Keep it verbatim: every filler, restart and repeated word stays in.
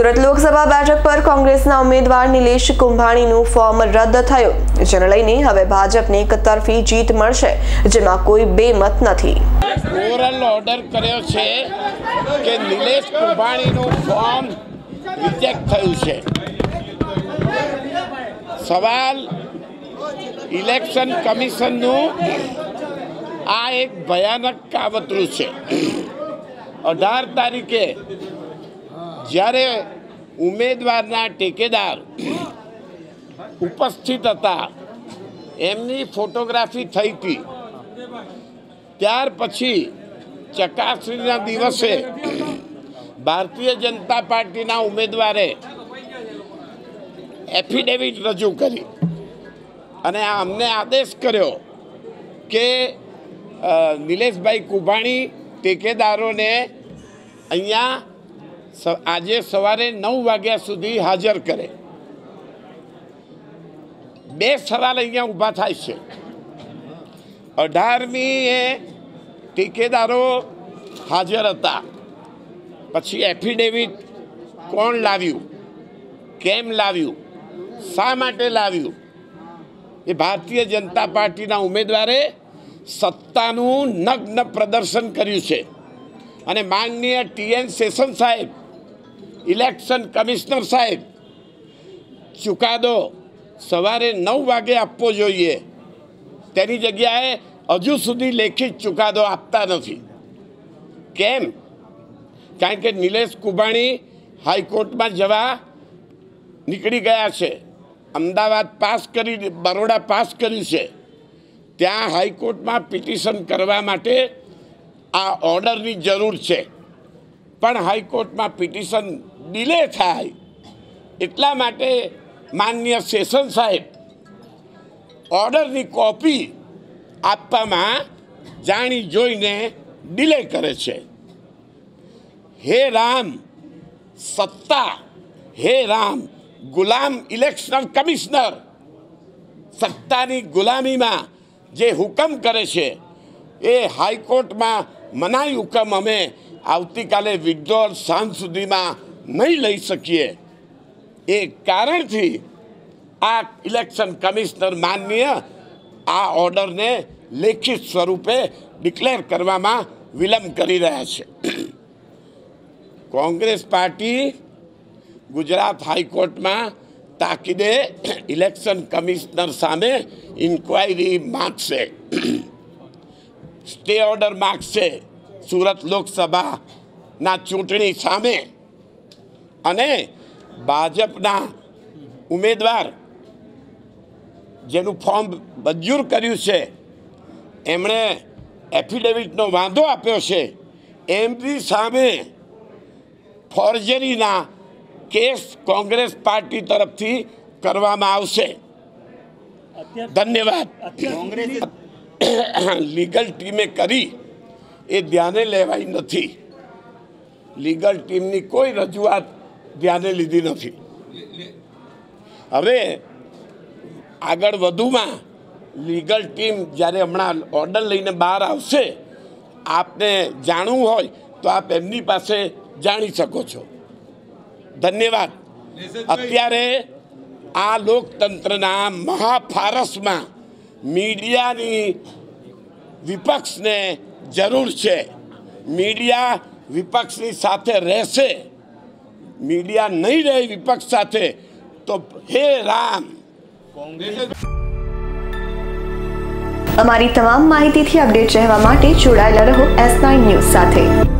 सूरत लोकसभा बैठक पर कांग्रेसના ઉમેદવાર નિલેશ કુંભાણીનું ફોર્મ રદ થયું જેને લઈને હવે ભાજપને એકતરફી જીત મળશે જેમાં કોઈ બેમત નથી। ઓરલ ઓર્ડર કર્યો છે કે નિલેશ કુંભાણીનું ફોર્મ રિજેક્ટ થયું છે। સવાલ ઇલેક્શન કમિશનનું આ એક ભયાનક કાવતરું છે। અઢાર તારીખે જ્યારે ઉમેદવારના ટેકેદાર ઉપસ્થિત હતા એમની ફોટોગ્રાફી થઈ હતી, ત્યાર પછી ચકાસણીના દિવસે ભારતીય જનતા પાર્ટીના ઉમેદવારે એફિડેવિટ રજૂ કરી અને અમને આદેશ કર્યો કે નિલેશભાઈ કુંભાણી ટેકેદારોને અહીંયા आज सवारे नौ वाग्या सुधी हाजर करे। बे सवाल अहींया ऊभा थाय छे। अठारमी ए टेकेदारो हाजर हता, पछी एफिडेविट कोण लाव्यु, केम लाव्यु, शा माटे लाव्यु? ए भारतीय जनता पार्टीना उमेदवारे सत्तानुं नग्न प्रदर्शन कर्युं छे अने माननीय टीएन सेशन साहेब, इलेक्शन कमिश्नर साहेब, चुकादो सवारे नौ वागे आपवो जोईए तेनी जग्याए हजू सुधी लेखित चुकादो आपता नथी। केम? कारण के निलेश कुंभाणी हाईकोर्ट में जवा निकली गया है। अमदावाद पास करी, बरोडा पास करी है, त्या हाईकोर्ट में पिटिशन करवा माटे आ ऑर्डरनी जरूर है। पण हाईकोर्ट में पिटिशन डिले थाय एटला माटे माननीय सेशन साहेब ऑर्डरनी कॉपी आपवामां जाणी जोईने डिले करे छे। हे राम सत्ता, हे राम गुलाम इलेक्शन कमिश्नर सत्तानी गुलामी में जे हुकम करे छे ए हाईकोर्ट में मनाई हुकम अमे आवती काले विड्रॉल सांज सुधी में नहीं लई सकीए। एक कारण थी आ इलेक्शन कमिश्नर माननीय आ ऑर्डर ने लिखित स्वरूपे डिक्लेर करवामां विलंब करी रह्या छे। कांग्रेस पार्टी गुजरात हाईकोर्ट में ताकीदे इलेक्शन कमिश्नर सामे इंक्वायरी मांगशे, स्टे ऑर्डर मांगशे सूरत लोकसभा ना चूंटणी सामे। अने भाजपना उमेदवार जेनु फॉर्म मंजूर कर्यु छे एमणे एफिडेविटनो वांधो आप्यो छे एमनी सामे फॉर्जरीना केस कांग्रेस पार्टी तरफथी करवामां आवशे। धन्यवाद। लीगल टीमें करी ए ध्याने लेवाई नथी। लीगल टीमनी कोई रजूआत ध्याने लीधी नथी। हवे आगळ वधुमां लीगल टीम ज्यारे हमणां ऑर्डर लईने बहार आवशे आपने जाणवुं होय तो आप एमनी पासे जाणी शको छो। धन्यवाद। अत्यारे आ लोकतंत्रना महाफारसमां मीडियानी विपक्ष ने जरूर छे। मीडिया विपक्षनी साथे रहेशे, मीडिया नहीं रहे विपक्ष साथे तो हे राम। अमारी तमाम माहितीथी अपडेट रहवा माटे जोड़ायेला रहो एस नाइन न्यूज़ साथे।